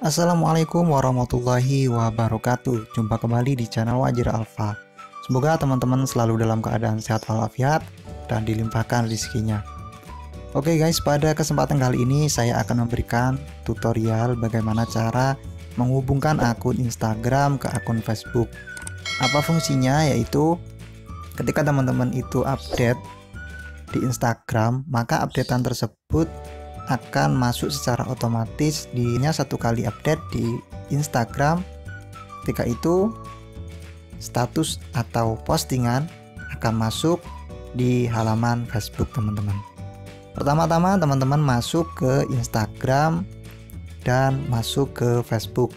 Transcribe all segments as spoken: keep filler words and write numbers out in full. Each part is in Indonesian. Assalamualaikum warahmatullahi wabarakatuh. Jumpa kembali di channel Wajiralfa. Semoga teman-teman selalu dalam keadaan sehat walafiat dan dilimpahkan rezekinya. Oke guys, pada kesempatan kali ini saya akan memberikan tutorial bagaimana cara menghubungkan akun Instagram ke akun Facebook. Apa fungsinya? Yaitu ketika teman-teman itu update di Instagram, maka updatean tersebut akan masuk secara otomatis dinya satu kali update di Instagram. Ketika itu status atau postingan akan masuk di halaman Facebook teman-teman. Pertama-tama teman-teman masuk ke Instagram dan masuk ke Facebook.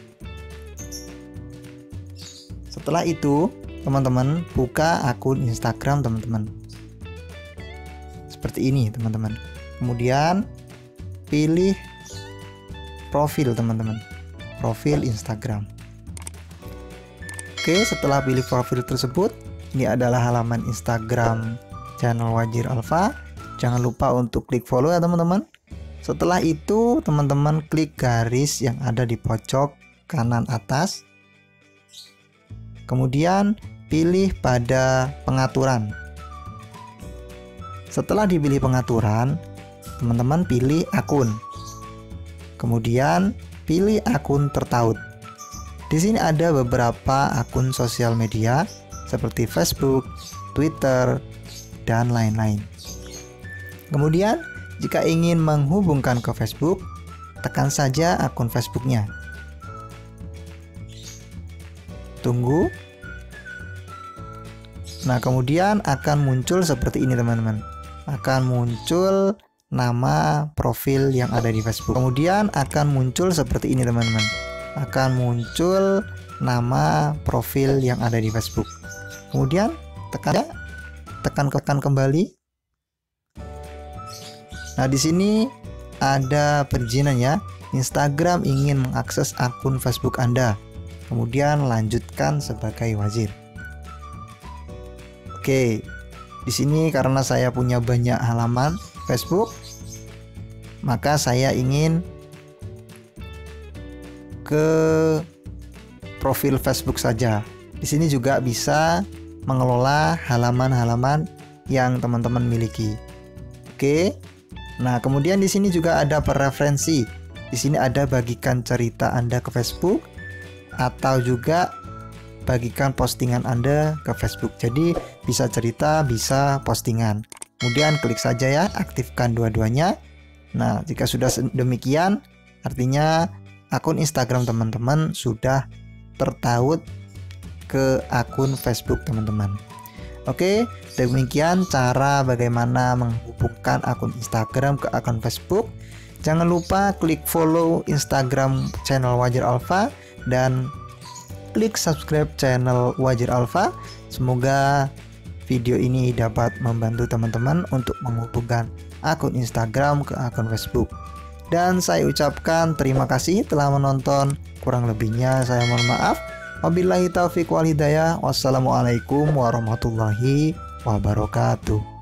Setelah itu teman-teman buka akun Instagram teman-teman. Seperti ini teman-teman. Kemudian pilih profil teman-teman, profil Instagram. Oke, setelah pilih profil tersebut, ini adalah halaman Instagram channel Wajiralfa. Jangan lupa untuk klik follow ya teman-teman. Setelah itu teman-teman klik garis yang ada di pojok kanan atas, kemudian pilih pada pengaturan. Setelah dipilih pengaturan, teman-teman pilih akun, kemudian pilih akun tertaut. Di sini ada beberapa akun sosial media seperti Facebook, Twitter, dan lain-lain. Kemudian jika ingin menghubungkan ke Facebook, tekan saja akun Facebooknya. Tunggu. Nah kemudian akan muncul seperti ini teman-teman. Akan muncul nama profil yang ada di Facebook. Kemudian akan muncul seperti ini teman-teman. Akan muncul nama profil yang ada di Facebook. Kemudian tekan tekan tekan kembali. Nah, di sini ada perizinan ya. Instagram ingin mengakses akun Facebook Anda. Kemudian lanjutkan sebagai wajir. Oke. Di sini karena saya punya banyak halaman Facebook, maka saya ingin ke profil Facebook saja. Di sini juga bisa mengelola halaman-halaman yang teman-teman miliki. Oke. Nah, kemudian di sini juga ada preferensi. Di sini ada bagikan cerita Anda ke Facebook atau juga bagikan postingan Anda ke Facebook. Jadi, bisa cerita, bisa postingan. Kemudian klik saja ya, aktifkan dua-duanya. Nah, jika sudah demikian, artinya akun Instagram teman-teman sudah tertaut ke akun Facebook teman-teman. Oke, demikian cara bagaimana menghubungkan akun Instagram ke akun Facebook. Jangan lupa klik follow Instagram channel Wajiralfa dan klik subscribe channel Wajiralfa. Semoga video ini dapat membantu teman-teman untuk menghubungkan akun Instagram ke akun Facebook. Dan saya ucapkan terima kasih telah menonton. Kurang lebihnya saya mohon maaf. Wabillahi taufiq wal hidayah. Wassalamualaikum warahmatullahi wabarakatuh.